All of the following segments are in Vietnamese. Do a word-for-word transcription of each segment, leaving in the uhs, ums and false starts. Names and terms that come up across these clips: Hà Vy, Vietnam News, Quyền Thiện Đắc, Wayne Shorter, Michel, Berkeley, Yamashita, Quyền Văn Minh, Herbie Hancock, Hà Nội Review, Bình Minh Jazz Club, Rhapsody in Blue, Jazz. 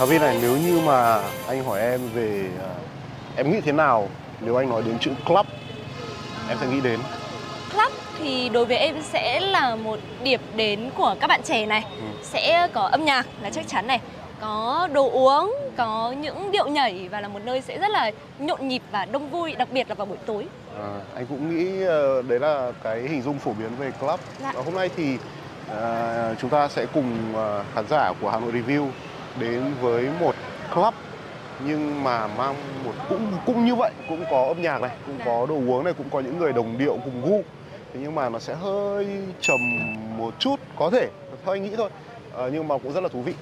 Hà Vy này, nếu như mà anh hỏi em về em nghĩ thế nào nếu anh nói đến chữ club, em sẽ nghĩ đến club thì đối với em sẽ là một điểm đến của các bạn trẻ này. Ừ. Sẽ có âm nhạc là chắc chắn này, có đồ uống, có những điệu nhảy và là một nơi sẽ rất là nhộn nhịp và đông vui, đặc biệt là vào buổi tối. À, anh cũng nghĩ đấy là cái hình dung phổ biến về club. Dạ. Và hôm nay thì à, chúng ta sẽ cùng khán giả của Hà Nội Review đến với một club nhưng mà mang một cũng cũng như vậy, cũng có âm nhạc này, cũng có đồ uống này, cũng có những người đồng điệu cùng gu. Thế nhưng mà nó sẽ hơi trầm một chút, có thể thôi anh nghĩ thôi, à, nhưng mà cũng rất là thú vị.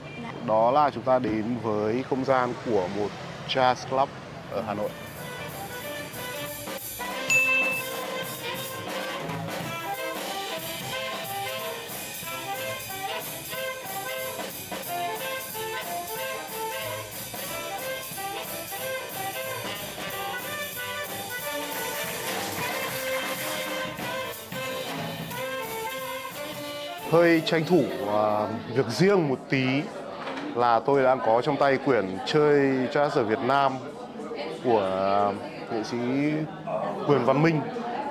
Đó là chúng ta đến với không gian của một jazz club ở Hà Nội. Hơi tranh thủ uh, việc riêng một tí là tôi đang có trong tay quyển chơi jazz ở Việt Nam của uh, nghệ sĩ Quyền Văn Minh.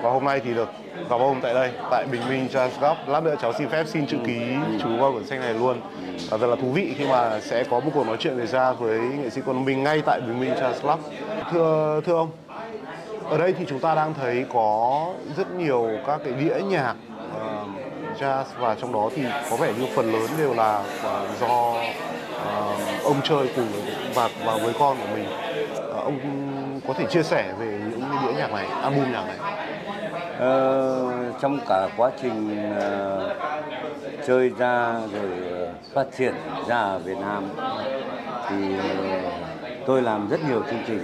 Và hôm nay thì được gặp ông tại đây, tại Bình Minh Jazz Club. Lát nữa cháu xin phép xin chữ ký chú vào quyển sách này luôn. Và rất là thú vị khi mà sẽ có một cuộc nói chuyện về ra với nghệ sĩ Quân Minh ngay tại Bình Minh Jazz Club. Thưa, thưa ông, ở đây thì chúng ta đang thấy có rất nhiều các cái đĩa nhạc uh, jazz, và trong đó thì có vẻ như phần lớn đều là uh, do uh, ông chơi cùng và, và với con của mình. Uh, ông có thể chia sẻ về những đĩa nhạc này, album nhạc này. Uh, trong cả quá trình uh, chơi ra rồi uh, phát triển ra ở Việt Nam thì uh, tôi làm rất nhiều chương trình,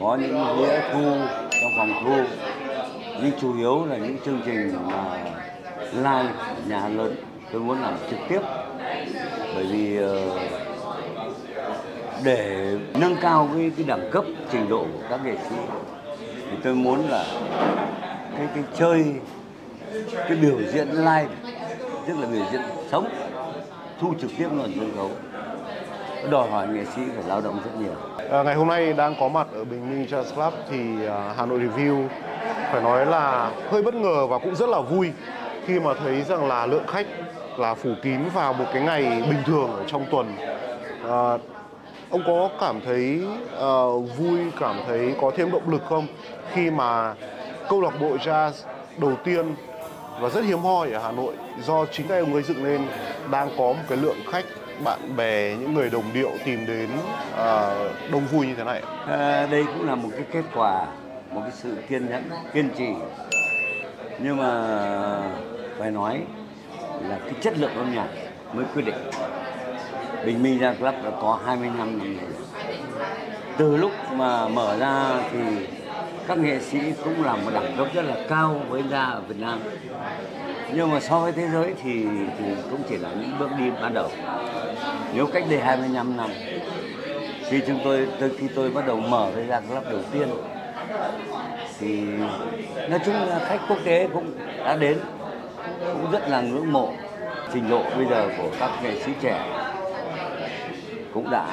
có những đĩa thu trong phòng thu, nhưng chủ yếu là những chương trình mà live nhà lớn tôi muốn làm trực tiếp, bởi vì để nâng cao cái, cái đẳng cấp trình độ của các nghệ sĩ thì tôi muốn là cái cái chơi cái biểu diễn live, tức là biểu diễn sống thu trực tiếp luôn sân khấu, đòi hỏi nghệ sĩ phải lao động rất nhiều. À, ngày hôm nay đang có mặt ở Bình Minh Jazz Club thì à, Hà Nội Review phải nói là hơi bất ngờ và cũng rất là vui khi mà thấy rằng là lượng khách là phủ kín vào một cái ngày bình thường ở trong tuần. À, ông có cảm thấy uh, vui, cảm thấy có thêm động lực không khi mà câu lạc bộ jazz đầu tiên và rất hiếm hoi ở Hà Nội do chính tay ông ấy dựng lên đang có một cái lượng khách, bạn bè, những người đồng điệu tìm đến uh, đông vui như thế này? À, đây cũng là một cái kết quả, một cái sự kiên nhẫn, kiên trì, nhưng mà phải nói là cái chất lượng âm nhạc mới quyết định. Bình Minh Jazz Club đã có hai mươi lăm năm rồi. Từ lúc mà mở ra thì các nghệ sĩ cũng làm một đẳng cấp rất là cao với ra ở Việt Nam, nhưng mà so với thế giới thì, thì cũng chỉ là những bước đi ban đầu. Nếu cách đây hai mươi lăm năm, khi chúng tôi từ khi tôi bắt đầu mở cái Jazz Club đầu tiên thì nói chung là khách quốc tế cũng đã đến, cũng rất là ngưỡng mộ. Trình độ bây giờ của các nghệ sĩ trẻ cũng đã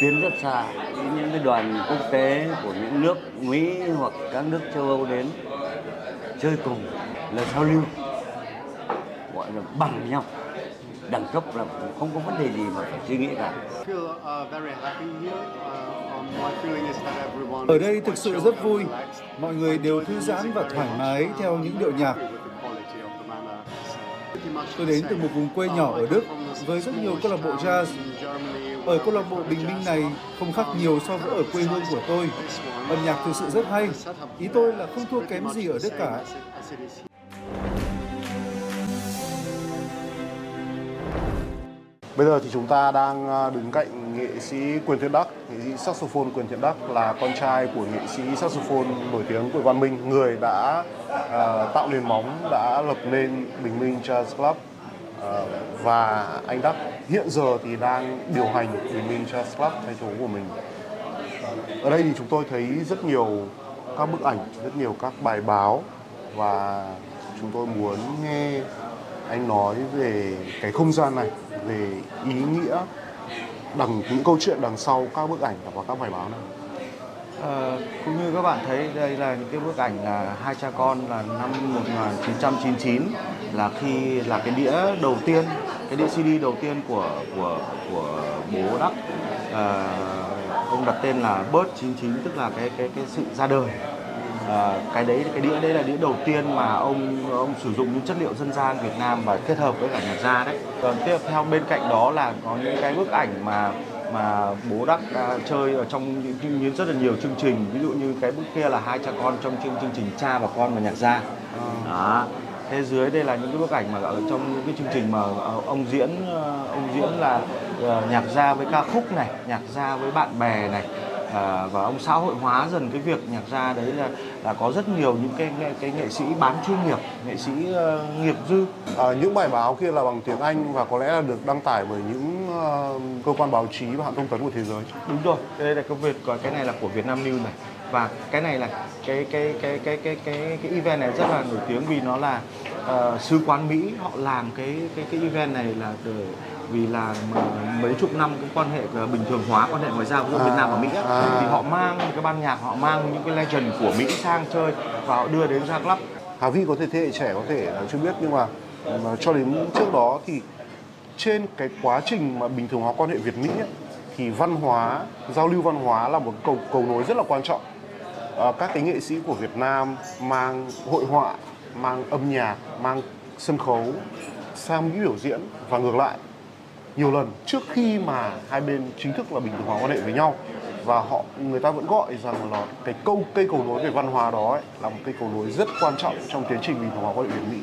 tiến rất xa. Những cái đoàn quốc tế của những nước Mỹ hoặc các nước châu Âu đến chơi cùng là giao lưu, gọi là bằng nhau, đẳng cấp là không có vấn đề gì mà phải suy nghĩ cả. Ở đây thực sự rất vui, mọi người đều thư giãn và thoải mái theo những điệu nhạc. Tôi đến từ một vùng quê nhỏ ở Đức với rất nhiều câu lạc bộ jazz. Ở câu lạc bộ Bình Minh này không khác nhiều so với ở quê hương của tôi. Âm nhạc thực sự rất hay, ý tôi là không thua kém gì ở Đức cả. Bây giờ thì chúng ta đang đứng cạnh nghệ sĩ Quyền Thiện Đắc, nghệ sĩ saxophone Quyền Thiện Đắc là con trai của nghệ sĩ saxophone nổi tiếng Quyền Văn Minh, người đã uh, tạo nền móng, đã lập nên Bình Minh Jazz Club. Uh, và anh Đắc hiện giờ thì đang điều hành Bình Minh Jazz Club thay chỗ của mình. Ở đây thì chúng tôi thấy rất nhiều các bức ảnh, rất nhiều các bài báo, và chúng tôi muốn nghe anh nói về cái không gian này, về ý nghĩa đằng những câu chuyện đằng sau các bức ảnh và các bài báo này? À, cũng như các bạn thấy đây là những cái bức ảnh là hai cha con là năm một nghìn chín trăm chín mươi chín, là khi là cái đĩa đầu tiên, cái đĩa xê đê đầu tiên của của của bố Đắc. À, ông đặt tên là Bird chín chín, tức là cái cái cái sự ra đời. À, cái đấy cái đĩa đấy là đĩa đầu tiên mà ông ông sử dụng những chất liệu dân gian Việt Nam và kết hợp với cả nhạc gia đấy. Còn tiếp theo bên cạnh đó là có những cái bức ảnh mà mà bố Đắc đã chơi ở trong những, những rất là nhiều chương trình, ví dụ như cái bức kia là hai cha con trong chương, chương trình Cha và Con và Nhạc gia. À. Đó. Thế dưới đây là những cái bức ảnh mà ở trong những cái chương trình mà ông diễn ông diễn là nhạc gia với ca khúc này, nhạc gia với bạn bè này. À, và ông xã hội hóa dần cái việc nhạc gia đấy là là có rất nhiều những cái nghệ cái nghệ sĩ bán chuyên nghiệp, nghệ sĩ uh, nghiệp dư. À, những bài báo kia là bằng tiếng Anh và có lẽ là được đăng tải bởi những uh, cơ quan báo chí và hãng thông tấn của thế giới. Đúng rồi, đây là công việc, cái này là của Vietnam News này, và cái này là cái cái cái cái cái cái cái event này rất là nổi tiếng vì nó là uh, sứ quán Mỹ họ làm cái cái cái event này là từ vì là mấy chục năm cái quan hệ bình thường hóa quan hệ ngoại giao giữa Việt Nam và Mỹ ấy, à. thì họ mang cái ban nhạc, họ mang những cái legend của Mỹ sang chơi và họ đưa đến Jazz Club. Hà Vy có thể thế hệ trẻ có thể là chưa biết, nhưng mà, mà cho đến trước đó thì trên cái quá trình mà bình thường hóa quan hệ Việt Mỹ ấy, thì văn hóa, giao lưu văn hóa là một cầu cầu nối rất là quan trọng. À, các cái nghệ sĩ của Việt Nam mang hội họa, mang âm nhạc, mang sân khấu sang Mỹ biểu diễn và ngược lại nhiều lần trước khi mà hai bên chính thức là bình thường hóa quan hệ với nhau, và họ người ta vẫn gọi rằng là cái câu cây cầu nối về văn hóa đó ấy, là một cây cầu nối rất quan trọng trong tiến trình bình thường hóa quan hệ Việt Mỹ.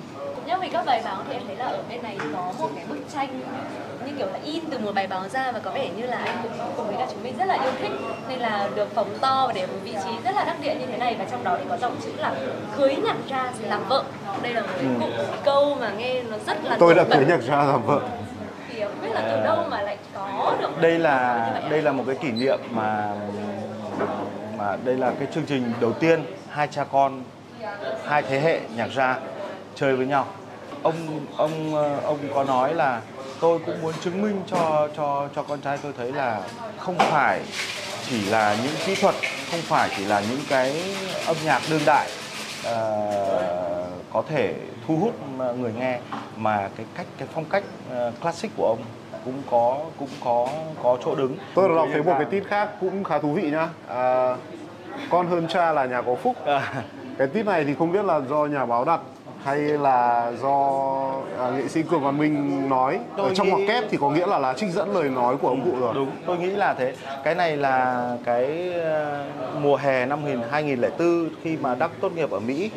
Nhưng vì các bài báo thì em thấy là ở bên này có một cái bức tranh như kiểu là in từ một bài báo ra, và có vẻ như là anh cũng cùng với cả chúng mình rất là yêu thích nên là được phóng to và để một vị trí rất là đắc địa như thế này, và trong đó thì có dòng chữ là cưới nhạc gia làm vợ. Đây là một cái cụm ừ. câu mà nghe nó rất là tôi đã cưới nhạc gia làm vợ. Biết là từ đâu mà lại có được. Đây là đây là một cái kỷ niệm mà mà đây là cái chương trình đầu tiên hai cha con, hai thế hệ nhạc gia chơi với nhau. Ông ông ông có nói là tôi cũng muốn chứng minh cho cho cho con trai tôi thấy là không phải chỉ là những kỹ thuật, không phải chỉ là những cái âm nhạc đương đại uh, có thể thu hút người nghe, mà cái cách cái phong cách uh, classic của ông cũng có cũng có có chỗ đứng. Tôi đọc thấy một cái tít khác cũng khá thú vị nhá. À, con hơn cha là nhà có phúc. À. Cái tít này thì không biết là do nhà báo đặt hay là do à, nghệ sĩ Quyền Văn Minh nói. Tôi ở trong nghĩ... hoặc kép thì có nghĩa là là trích dẫn lời nói của ông cụ rồi. Đúng, tôi nghĩ là thế. Cái này là cái uh, mùa hè năm hai nghìn lẻ tư khi mà Đắc tốt nghiệp ở Mỹ.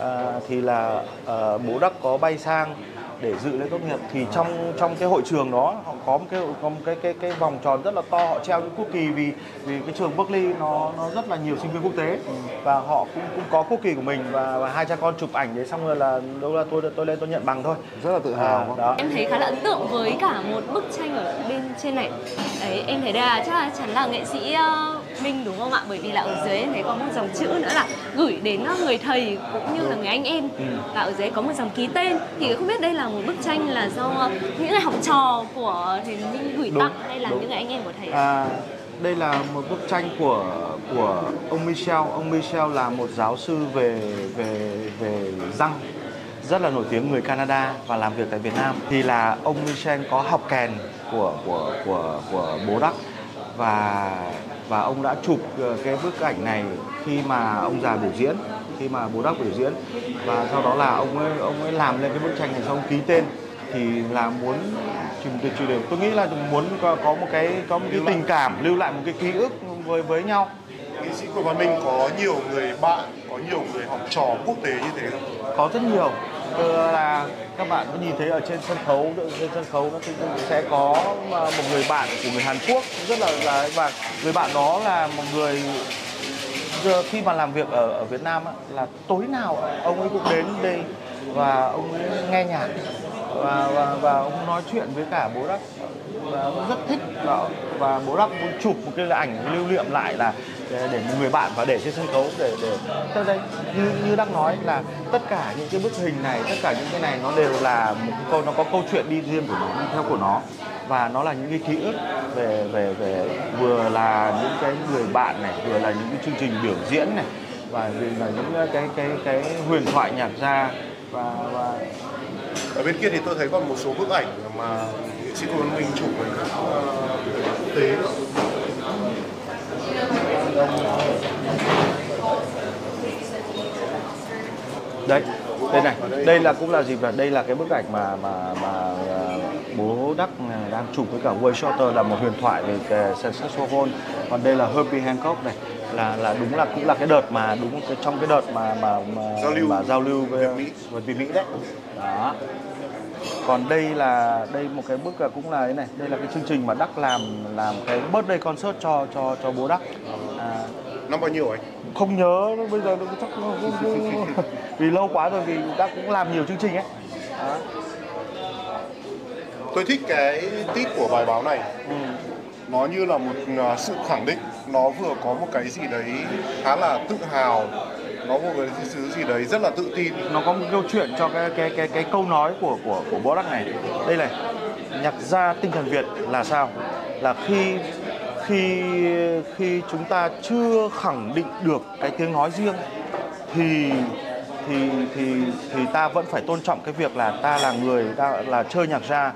À, thì là à, bố Đắc có bay sang để dự lễ tốt nghiệp, thì trong trong cái hội trường đó họ có một cái có một cái cái cái vòng tròn rất là to, họ treo những quốc kỳ vì vì cái trường Berkeley nó nó rất là nhiều sinh viên quốc tế, và họ cũng cũng có quốc kỳ của mình, và, và hai cha con chụp ảnh đấy, xong rồi là đâu là tôi tôi lên tôi nhận bằng thôi, rất là tự hào. À, em thấy khá là ấn tượng với cả một bức tranh ở bên trên này đấy, em thấy đây là chắc là chắn là nghệ sĩ Minh đúng không ạ, bởi vì là ở dưới em thấy có một dòng chữ nữa là gửi đến người thầy cũng như là người anh em, ừ. và ở dưới có một dòng ký tên, thì không biết đây là một bức tranh là do những người học trò của thầy Minh gửi đúng, tặng hay là đúng. những người anh em của thầy? À, đây là một bức tranh của của ông Michel. Ông Michel là một giáo sư về về về răng rất là nổi tiếng người Canada và làm việc tại Việt Nam. Thì là ông Michel có học kèn của của của của bố Đắc, và và ông đã chụp cái bức ảnh này khi mà ông già biểu diễn, khi mà bố Đắc biểu diễn, và sau đó là ông ấy ông ấy làm lên cái bức tranh này, xong ký tên, thì là muốn tôi nghĩ là muốn có, có một cái có một cái tình cảm, lưu lại một cái ký ức với với nhau. Nghệ sĩ Quyền Văn Minh có nhiều người bạn, có nhiều người học trò quốc tế như thế không? Có rất nhiều. Là các bạn có nhìn thấy ở trên sân khấu, trên sân khấu nó sẽ có một người bạn của người Hàn Quốc rất là dài, và người bạn đó là một người giờ khi mà làm việc ở ở Việt Nam á, là tối nào ông ấy cũng đến đây và ông ấy nghe nhạc và và, và ông nói chuyện với cả bố Đắc, và ông rất thích, và, và bố Đắc muốn chụp một cái ảnh lưu niệm lại là để, để một người bạn và để trên sân khấu để để theo đây như như Đắc nói là tất cả những cái bức hình này, tất cả những cái này nó đều là một câu, nó có câu chuyện đi riêng của nó, đi theo của nó. và nó là những cái ký ức về về về vừa là những cái người bạn này, vừa là những cái chương trình biểu diễn này, và vừa là những cái cái cái huyền thoại nhạc gia. Và, và ở bên kia thì tôi thấy còn một số bức ảnh mà nghệ sĩ Quyền Văn Minh chụp với các quốc tế. Đấy, đây này, đây là cũng là gì và đây là cái bức ảnh mà mà mà bố Đắc đang chụp với cả Wayne Shorter, là một huyền thoại về saxophone. Còn đây là Herbie Hancock này, là là đúng là cũng là cái đợt mà đúng cái, trong cái đợt mà mà, mà giao lưu, mà giao lưu với Mỹ, với Mỹ đấy. Đó. Còn đây là đây một cái bức là cũng là thế này, đây là cái chương trình mà Đắc làm làm cái birthday concert cho cho cho bố Đắc. À, năm bao nhiêu ấy? Không nhớ, bây giờ nó chắc nó, nó, nó, nó. Vì lâu quá rồi, vì Đắc cũng làm nhiều chương trình ấy. Đó. Tôi thích cái tít của bài báo này. Ừ. Nó như là một sự khẳng định, nó vừa có một cái gì đấy khá là tự hào, nó có một cái thứ gì đấy rất là tự tin. Nó có một câu chuyện cho cái cái cái cái câu nói của của của bố Đắc này. Đây này, nhạc gia tinh thần Việt là sao? Là khi khi khi chúng ta chưa khẳng định được cái tiếng nói riêng thì thì thì thì ta vẫn phải tôn trọng cái việc là ta là người ta là chơi nhạc gia,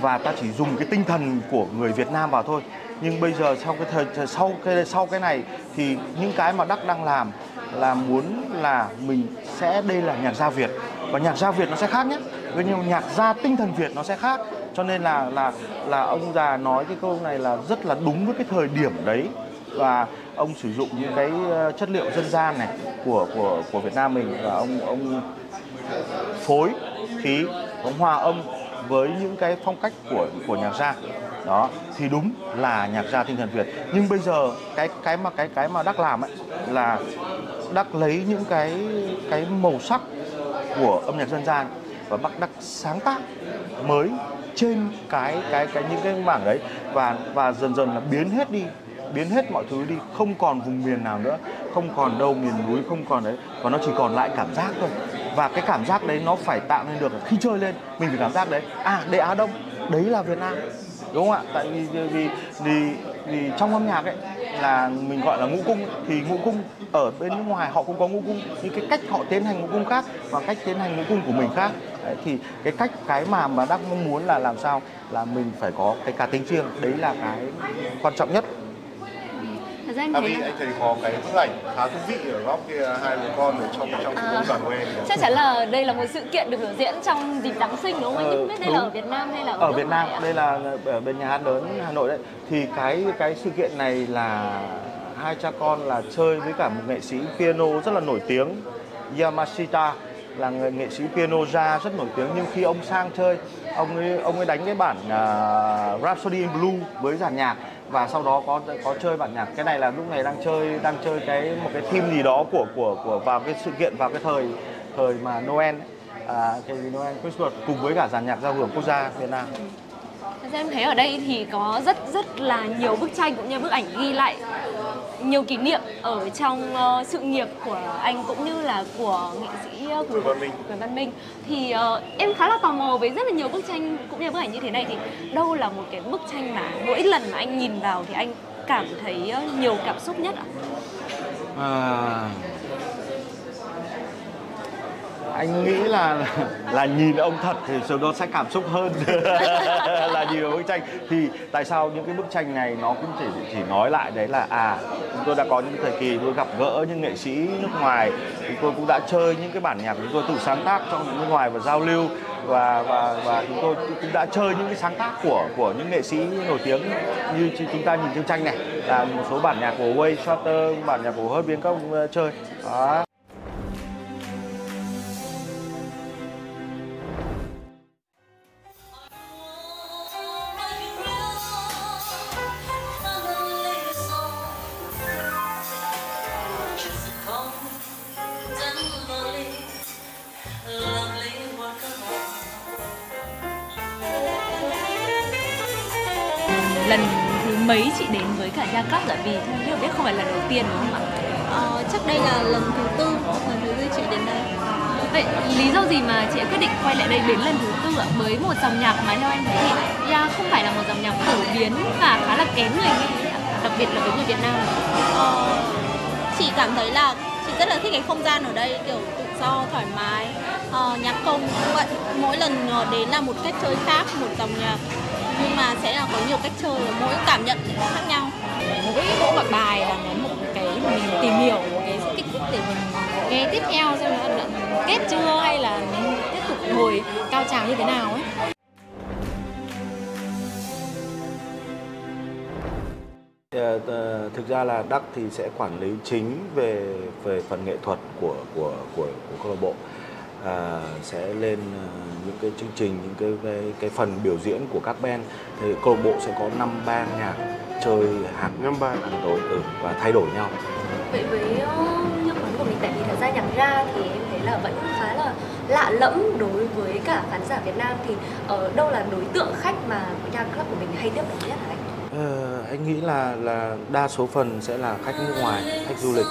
và ta chỉ dùng cái tinh thần của người Việt Nam vào thôi. Nhưng bây giờ sau cái thời sau cái sau cái này thì những cái mà Đắc đang làm là muốn là mình sẽ đây là nhạc gia Việt, và nhạc gia Việt nó sẽ khác nhé, nhưng nhạc gia tinh thần Việt nó sẽ khác. Cho nên là là là ông già nói cái câu này là rất là đúng với cái thời điểm đấy, và ông sử dụng những cái chất liệu dân gian này của của của Việt Nam mình, và ông ông phối khí, ông hòa âm với những cái phong cách của của nhạc gia. Đó thì đúng là nhạc gia tinh thần Việt. Nhưng bây giờ cái cái mà cái cái mà Đắc làm ấy là Đắc lấy những cái cái màu sắc của âm nhạc dân gian và Bắc Đắc sáng tác mới trên cái cái cái những cái mảng đấy, và và dần dần là biến hết đi, biến hết mọi thứ đi, không còn vùng miền nào nữa, không còn đâu miền núi, không còn đấy, và nó chỉ còn lại cảm giác thôi. Và cái cảm giác đấy nó phải tạo nên được, khi chơi lên mình phải cảm giác đấy, à đây Á Đông, đấy là Việt Nam, đúng không ạ? Tại vì vì vì, vì trong âm nhạc ấy là mình gọi là ngũ cung, thì ngũ cung ở bên nước ngoài họ cũng có ngũ cung, nhưng cái cách họ tiến hành ngũ cung khác và cách tiến hành ngũ cung của mình khác. Đấy, thì cái cách cái mà mà Đắc mong muốn là làm sao là mình phải có cái cá tính riêng, đấy là cái quan trọng nhất. À, vì anh thấy có cái bức ảnh khá thú vị ở góc kia, hai bố con ở trong trong à, đoàn Noel. Chắc chắn là đây là một sự kiện được biểu diễn trong dịp Giáng sinh đúng không anh? Ờ, không biết đây đúng. Là ở Việt Nam hay là ở, ở nước Việt Nam? Này đây là ở bên nhà hát lớn Hà Nội đấy. Thì cái cái sự kiện này là hai cha con là chơi với cả một nghệ sĩ piano rất là nổi tiếng, Yamashita, là người nghệ sĩ piano jazz rất nổi tiếng. Nhưng khi ông sang chơi, ông ấy ông ấy đánh cái bản uh, Rhapsody in Blue với dàn nhạc, và sau đó có có chơi bản nhạc. Cái này là lúc này đang chơi đang chơi cái một cái theme gì đó của của của vào cái sự kiện, vào cái thời thời mà Noel, à, cái Noel Christmas, cùng với cả dàn nhạc giao hưởng quốc gia Việt Nam. Em thấy ở đây thì có rất rất là nhiều bức tranh cũng như bức ảnh ghi lại nhiều kỷ niệm ở trong uh, sự nghiệp của anh cũng như là của nghệ sĩ uh, Quyền Văn Minh. Quyền Văn Minh thì uh, em khá là tò mò với rất là nhiều bức tranh cũng như bức ảnh như thế này, thì đâu là một cái bức tranh mà mỗi lần mà anh nhìn vào thì anh cảm thấy uh, nhiều cảm xúc nhất ạ? À, anh nghĩ là là nhìn ông thật thì sự đó sẽ cảm xúc hơn là nhìn bức tranh. Thì tại sao những cái bức tranh này nó cũng chỉ chỉ nói lại đấy là à, chúng tôi đã có những thời kỳ tôi gặp gỡ những nghệ sĩ nước ngoài, chúng tôi cũng đã chơi những cái bản nhạc chúng tôi tự sáng tác trong nước ngoài và giao lưu, và và và chúng tôi cũng đã chơi những cái sáng tác của của những nghệ sĩ nổi tiếng như chúng ta nhìn trên tranh này, là một số bản nhạc của Wayne Shorter, bản nhạc của Herbie Hancock chơi. Đó. Lần thứ mấy chị đến với cả Gia Cấp, là vì theo biết không phải là đầu tiên đúng không ạ? Ờ, chắc đây là lần thứ tư, lần thứ tư chị đến đây. Vậy lý do gì mà chị quyết định quay lại đây đến lần thứ tư ạ? Với một dòng nhạc mà theo em thấy thì Gia không phải là một dòng nhạc biến và khá là kém người nghe, đặc biệt là với người Việt Nam. Ờ, chị cảm thấy là chị rất là thích cái không gian ở đây, kiểu tự do, thoải mái. Ờ, nhạc công cũng vậy, mỗi lần đến là một cách chơi khác, một dòng nhạc, nhưng mà sẽ là có nhiều cách chơi, mỗi cảm nhận khác nhau. Mỗi mỗi một bài là một cái mình tìm hiểu, một cái kích thích để mình nghe tiếp theo xem là kết chưa hay là tiếp tục hồi cao trào như thế nào ấy. Thực ra là Đắc thì sẽ quản lý chính về về phần nghệ thuật của của của của câu lạc bộ, à, sẽ lên những cái chương trình, những cái cái, cái phần biểu diễn của các band. Thì câu lạc bộ sẽ có năm ban nhạc chơi hàng năm ban hàng tối ừ, và thay đổi nhau. Vậy với những quán của mình, tại vì thật ra nhạc ra thì em thấy là vẫn khá là lạ lẫm đối với cả khán giả Việt Nam, thì ở đâu là đối tượng khách mà nhạc club của mình hay tiếp cận nhất hả anh? Ờ, anh nghĩ là là đa số phần sẽ là khách nước ngoài, khách du lịch,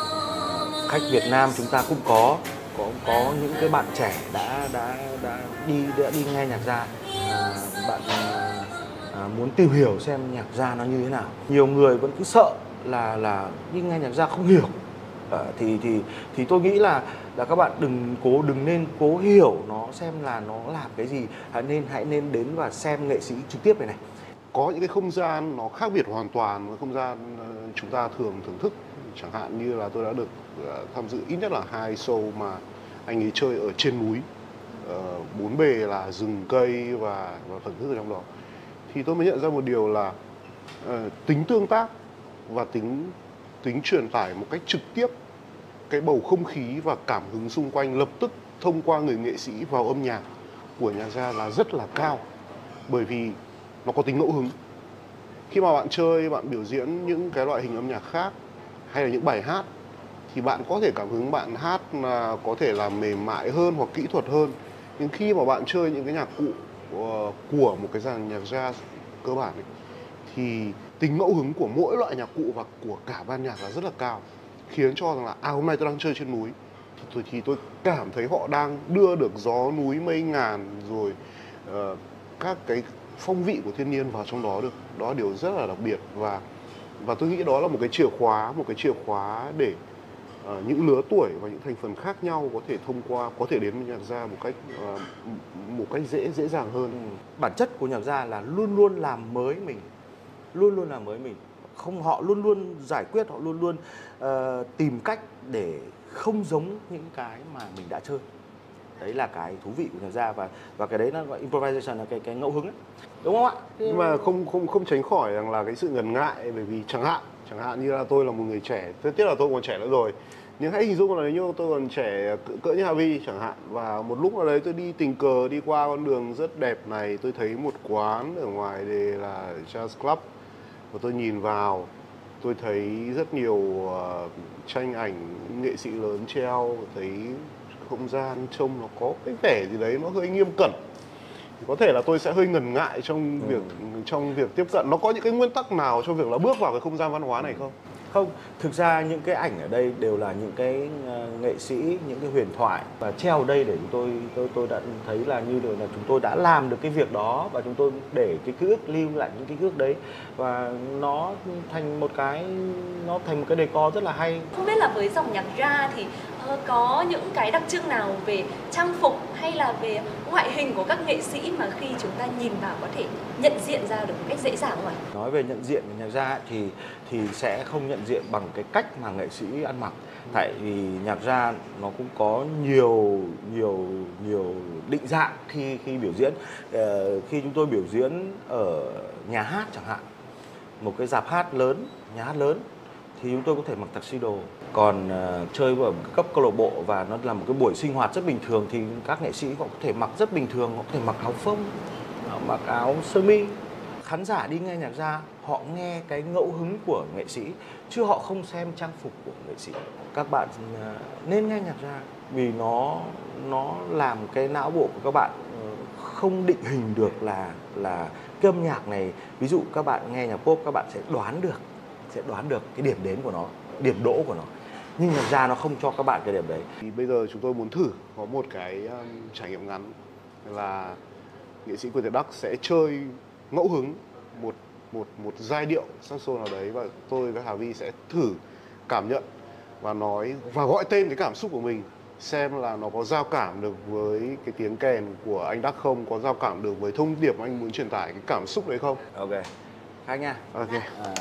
khách Việt Nam chúng ta cũng có có có những cái bạn trẻ đã đã đã đi đã đi nghe nhạc ra, à, bạn à, muốn tìm hiểu xem nhạc ra nó như thế nào. Nhiều người vẫn cứ sợ là là đi nghe nhạc ra không hiểu, à, thì thì thì tôi nghĩ là là các bạn đừng cố đừng nên cố hiểu nó xem là nó làm cái gì, hãy nên hãy nên đến và xem nghệ sĩ trực tiếp này này. Có những cái không gian nó khác biệt hoàn toàn với không gian chúng ta thường thưởng thức. Chẳng hạn như là tôi đã được tham dự ít nhất là hai show mà anh ấy chơi ở trên núi, ờ, bốn bề là rừng cây và, và thưởng thức ở trong đó. Thì tôi mới nhận ra một điều là uh, tính tương tác và tính tính truyền tải một cách trực tiếp cái bầu không khí và cảm hứng xung quanh lập tức thông qua người nghệ sĩ vào âm nhạc của nhạc gia là rất là cao, bởi vì nó có tính ngẫu hứng. Khi mà bạn chơi, bạn biểu diễn những cái loại hình âm nhạc khác hay là những bài hát thì bạn có thể cảm hứng bạn hát là có thể là mềm mại hơn hoặc kỹ thuật hơn. Nhưng khi mà bạn chơi những cái nhạc cụ của một cái dàn nhạc jazz cơ bản ấy, thì tính ngẫu hứng của mỗi loại nhạc cụ và của cả ban nhạc là rất là cao, khiến cho rằng là à, hôm nay tôi đang chơi trên núi thì tôi, thì tôi cảm thấy họ đang đưa được gió núi mây ngàn rồi uh, các cái phong vị của thiên nhiên vào trong đó được. Đó là điều rất là đặc biệt, và và tôi nghĩ đó là một cái chìa khóa, một cái chìa khóa để uh, những lứa tuổi và những thành phần khác nhau có thể thông qua, có thể đến với nhạc gia một cách uh, một cách dễ dễ dàng hơn. Ừ. Bản chất của nhạc gia là luôn luôn làm mới mình, luôn luôn làm mới mình. Không, họ luôn luôn giải quyết, họ luôn luôn uh, tìm cách để không giống những cái mà mình đã chơi. Đấy là cái thú vị của nhạc gia, và và cái đấy nó gọi improvisation, là cái cái ngẫu hứng ấy. Đúng không ạ? Nhưng mà không không không tránh khỏi rằng là cái sự ngần ngại, bởi vì chẳng hạn chẳng hạn như là tôi là một người trẻ, tất nhiên là tôi còn trẻ nữa rồi. Nhưng hãy hình dung là nếu như tôi còn trẻ cỡ như Hà Vi chẳng hạn, và một lúc nào đấy tôi đi tình cờ đi qua con đường rất đẹp này, tôi thấy một quán ở ngoài đây là Jazz Club, và tôi nhìn vào, tôi thấy rất nhiều uh, tranh ảnh nghệ sĩ lớn treo, thấy không gian trông nó có cái vẻ gì đấy nó hơi nghiêm cẩn, thì có thể là tôi sẽ hơi ngần ngại trong việc ừ. trong việc tiếp cận. Nó có những cái nguyên tắc nào trong việc là bước vào cái không gian văn hóa này không? Không, thực ra những cái ảnh ở đây đều là những cái nghệ sĩ, những cái huyền thoại, và treo ở đây để chúng tôi tôi tôi đã thấy là như là chúng tôi đã làm được cái việc đó, và chúng tôi để cái ký ức, lưu lại những cái ký ức đấy, và nó thành một cái nó thành một cái decor rất là hay. Không biết là với dòng nhạc ra thì có những cái đặc trưng nào về trang phục hay là về ngoại hình của các nghệ sĩ mà khi chúng ta nhìn vào có thể nhận diện ra được một cách dễ dàng không ạ? Nói về nhận diện của nhạc gia thì thì sẽ không nhận diện bằng cái cách mà nghệ sĩ ăn mặc, ừ. tại vì nhạc gia nó cũng có nhiều nhiều nhiều định dạng khi khi biểu diễn. Ờ, khi chúng tôi biểu diễn ở nhà hát chẳng hạn, một cái dạp hát lớn, nhà hát lớn, thì chúng tôi có thể mặc taxi đồ. Còn uh, chơi ở cấp câu lạc bộ và nó là một cái buổi sinh hoạt rất bình thường, thì các nghệ sĩ họ có thể mặc rất bình thường, họ có thể mặc áo phông, họ mặc áo sơ mi. Khán giả đi nghe nhạc ra, họ nghe cái ngẫu hứng của nghệ sĩ, chứ họ không xem trang phục của nghệ sĩ. Các bạn uh, nên nghe nhạc ra, vì nó nó làm cái não bộ của các bạn uh, không định hình được là là cái âm nhạc này. Ví dụ các bạn nghe nhạc pop, các bạn sẽ đoán được sẽ đoán được cái điểm đến của nó, điểm đỗ của nó. Nhưng nhạc gia nó không cho các bạn cái điểm đấy. Thì bây giờ chúng tôi muốn thử có một cái um, trải nghiệm ngắn là nghệ sĩ Quyền Thiện Đắc sẽ chơi ngẫu hứng một một một giai điệu saxo nào đấy, và tôi với Hà Vi sẽ thử cảm nhận và nói và gọi tên cái cảm xúc của mình, xem là nó có giao cảm được với cái tiếng kèn của anh Đắc không, có giao cảm được với thông điệp mà anh muốn truyền tải, cái cảm xúc đấy không. Ok, khác nha. Ok. À.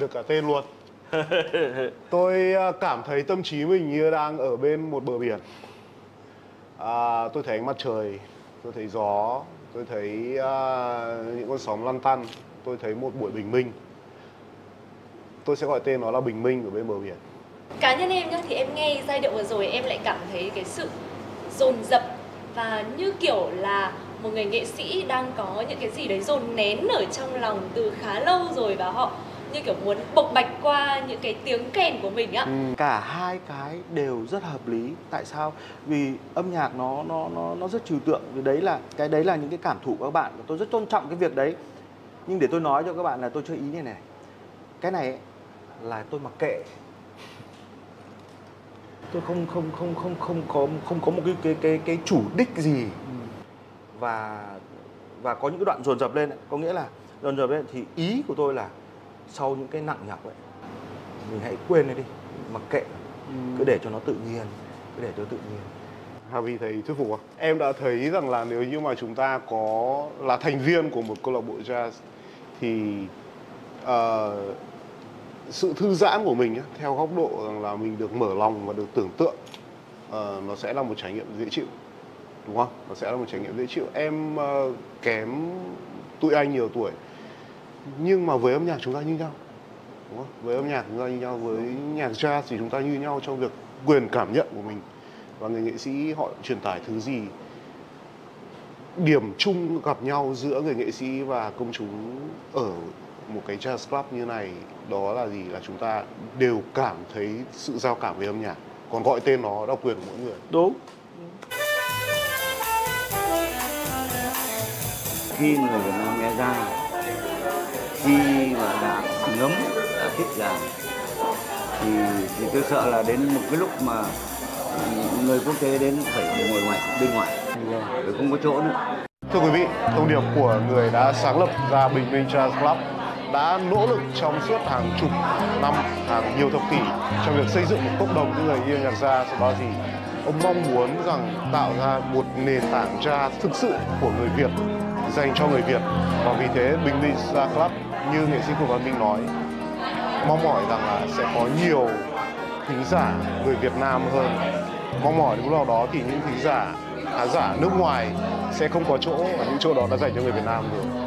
Được cả tên luôn. Tôi cảm thấy tâm trí mình như đang ở bên một bờ biển. À, tôi thấy ánh mặt trời, tôi thấy gió, tôi thấy à, những con sóng lăn tăn, tôi thấy một buổi bình minh. Tôi sẽ gọi tên nó là bình minh ở bên bờ biển. Cá nhân em nhá, thì em nghe giai điệu vừa rồi em lại cảm thấy cái sự dồn dập và như kiểu là một người nghệ sĩ đang có những cái gì đấy dồn nén ở trong lòng từ khá lâu rồi, và họ như kiểu muốn bộc bạch qua những cái tiếng kèn của mình á. Ừ, cả hai cái đều rất hợp lý. Tại sao? Vì âm nhạc nó nó nó nó rất trừu tượng. Vì đấy là cái đấy là những cái cảm thụ của các bạn. Tôi rất tôn trọng cái việc đấy. Nhưng để tôi nói cho các bạn là tôi chơi ý này này. Cái này là tôi mặc kệ. Tôi không không không không không có không có một cái cái cái cái chủ đích gì. Và và có những cái đoạn dồn dập lên, có nghĩa là dồn dập lên thì ý của tôi là sau những cái nặng nhọc ấy, mình hãy quên nó đi, mặc kệ, ừ. cứ để cho nó tự nhiên, cứ để cho tự nhiên. Hà Vy thấy thuyết phục không? Em đã thấy rằng là nếu như mà chúng ta có là thành viên của một câu lạc bộ jazz thì uh, sự thư giãn của mình theo góc độ rằng là mình được mở lòng và được tưởng tượng, uh, nó sẽ là một trải nghiệm dễ chịu, đúng không? Nó sẽ là một trải nghiệm dễ chịu. Em uh, kém tụi anh nhiều tuổi. Nhưng mà với âm nhạc chúng ta như nhau, đúng không? Với âm nhạc chúng ta như nhau, với nhạc jazz thì chúng ta như nhau trong việc quyền cảm nhận của mình. Và người nghệ sĩ họ truyền tải thứ gì. Điểm chung gặp nhau giữa người nghệ sĩ và công chúng ở một cái jazz club như này, đó là gì? Là chúng ta đều cảm thấy sự giao cảm với âm nhạc. Còn gọi tên nó là quyền của mỗi người. Đúng. Khi người Việt Nam nghe ra, khi mà đã ngấm, đã thích làm thì, thì tôi sợ là đến một cái lúc mà người quốc tế đến phải ngồi ngoài bên ngoài, để không có chỗ nữa. Thưa quý vị, thông điệp của người đã sáng lập ra Bình Minh Jazz Club đã nỗ lực trong suốt hàng chục năm, hàng nhiều thập kỷ trong việc xây dựng một cộng đồng những người yêu nhạc jazz. Sau đó thì ông mong muốn rằng tạo ra một nền tảng jazz thực sự của người Việt, dành cho người Việt. Và vì thế Bình Minh Jazz Club, như nghệ sĩ Quyền Văn Minh nói, mong mỏi rằng là sẽ có nhiều thính giả người Việt Nam hơn. Mong mỏi lúc nào đó thì những thính giả khán giả nước ngoài sẽ không có chỗ, và những chỗ đó đã dành cho người Việt Nam rồi.